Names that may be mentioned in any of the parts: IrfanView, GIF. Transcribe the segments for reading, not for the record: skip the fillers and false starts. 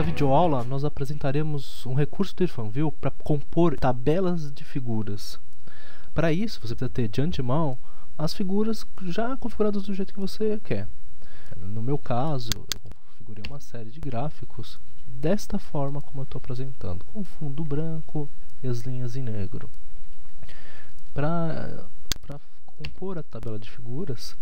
Nessa videoaula, nós apresentaremos um recurso do IrfanView para compor tabelas de figuras. Para isso, você precisa ter de antemão as figuras já configuradas do jeito que você quer. No meu caso, eu configurei uma série de gráficos desta forma como eu estou apresentando, com fundo branco e as linhas em negro. Para compor a tabela de figuras,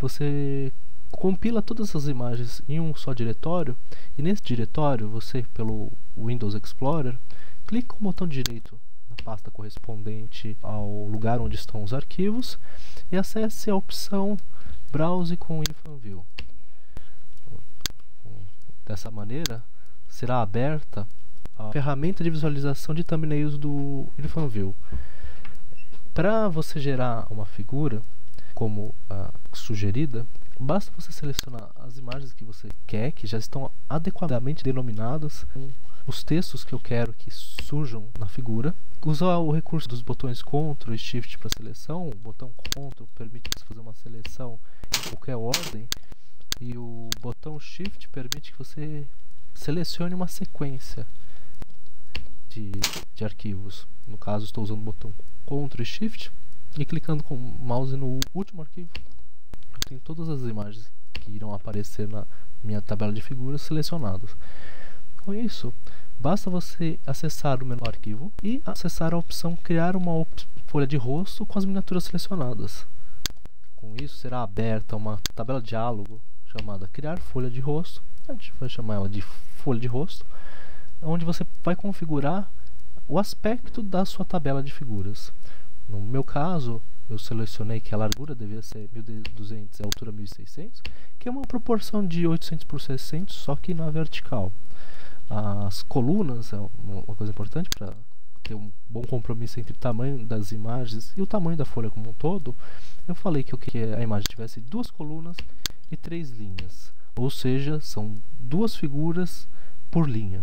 você compila todas as imagens em um só diretório, e nesse diretório você, pelo Windows Explorer, clica com o botão direito na pasta correspondente ao lugar onde estão os arquivos e acesse a opção Browse com IrfanView. Dessa maneira será aberta a ferramenta de visualização de thumbnails do IrfanView. Para você gerar uma figura como a sugerida, basta você selecionar as imagens que você quer, que já estão adequadamente denominadas, os textos que eu quero que surjam na figura, usar o recurso dos botões Ctrl e Shift para seleção. O botão Ctrl permite você fazer uma seleção em qualquer ordem, e o botão Shift permite que você selecione uma sequência de arquivos. No caso, estou usando o botão Ctrl e Shift e clicando com o mouse no último arquivo. Tem todas as imagens que irão aparecer na minha tabela de figuras selecionadas. Com isso, basta você acessar o menu arquivo e acessar a opção criar uma folha de rosto com as miniaturas selecionadas. Com isso, será aberta uma tabela de diálogo chamada criar folha de rosto. A gente vai chamar ela de folha de rosto, onde você vai configurar o aspecto da sua tabela de figuras. No meu caso, eu selecionei que a largura devia ser 1200 e a altura 1600, que é uma proporção de 800 por 600, só que na vertical. As colunas é uma coisa importante para ter um bom compromisso entre o tamanho das imagens e o tamanho da folha como um todo. Eu falei que eu queria que a imagem tivesse duas colunas e três linhas, ou seja, são duas figuras por linha.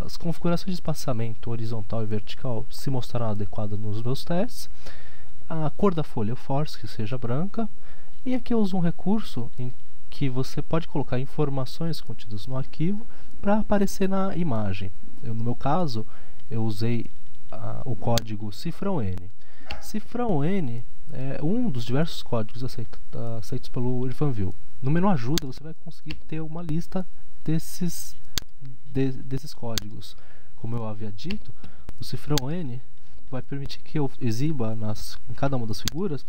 As configurações de espaçamento horizontal e vertical se mostraram adequadas nos meus testes. A cor da folha eu forço que seja branca. E aqui eu uso um recurso em que você pode colocar informações contidas no arquivo para aparecer na imagem. No meu caso, eu usei o código cifrão N. Cifrão N é um dos diversos códigos aceitos pelo IrfanView. No menu ajuda você vai conseguir ter uma lista desses códigos. Como eu havia dito, o cifrão N vai permitir que eu exiba em cada uma das figuras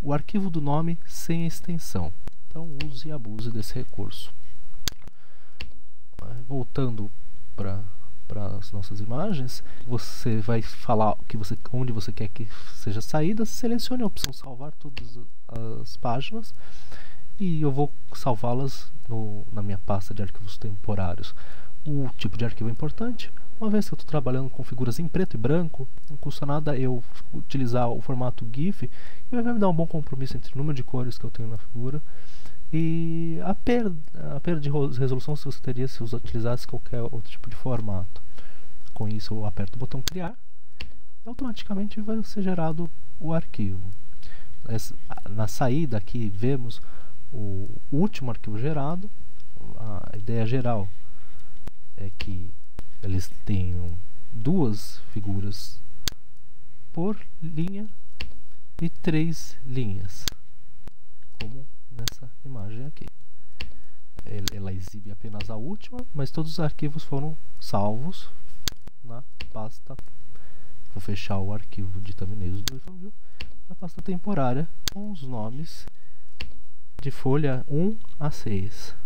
o arquivo do nome sem extensão. Então use e abuse desse recurso. Voltando para as nossas imagens, você vai falar onde você quer que seja saída, selecione a opção salvar todas as páginas, e eu vou salvá-las na minha pasta de arquivos temporários. O tipo de arquivo é importante, uma vez que eu estou trabalhando com figuras em preto e branco, não custa nada eu utilizar o formato GIF, que vai me dar um bom compromisso entre o número de cores que eu tenho na figura e a perda de resolução que você teria se você utilizasse qualquer outro tipo de formato. Com isso, eu aperto o botão criar e automaticamente vai ser gerado o arquivo. Na saída aqui vemos o último arquivo gerado. A ideia geral é que eles tenham duas figuras por linha e três linhas, como nessa imagem aqui. Ela exibe apenas a última, mas todos os arquivos foram salvos na pasta. Vou fechar o arquivo de thumbnails do IrfanView na pasta temporária com os nomes de folha 1 a 6.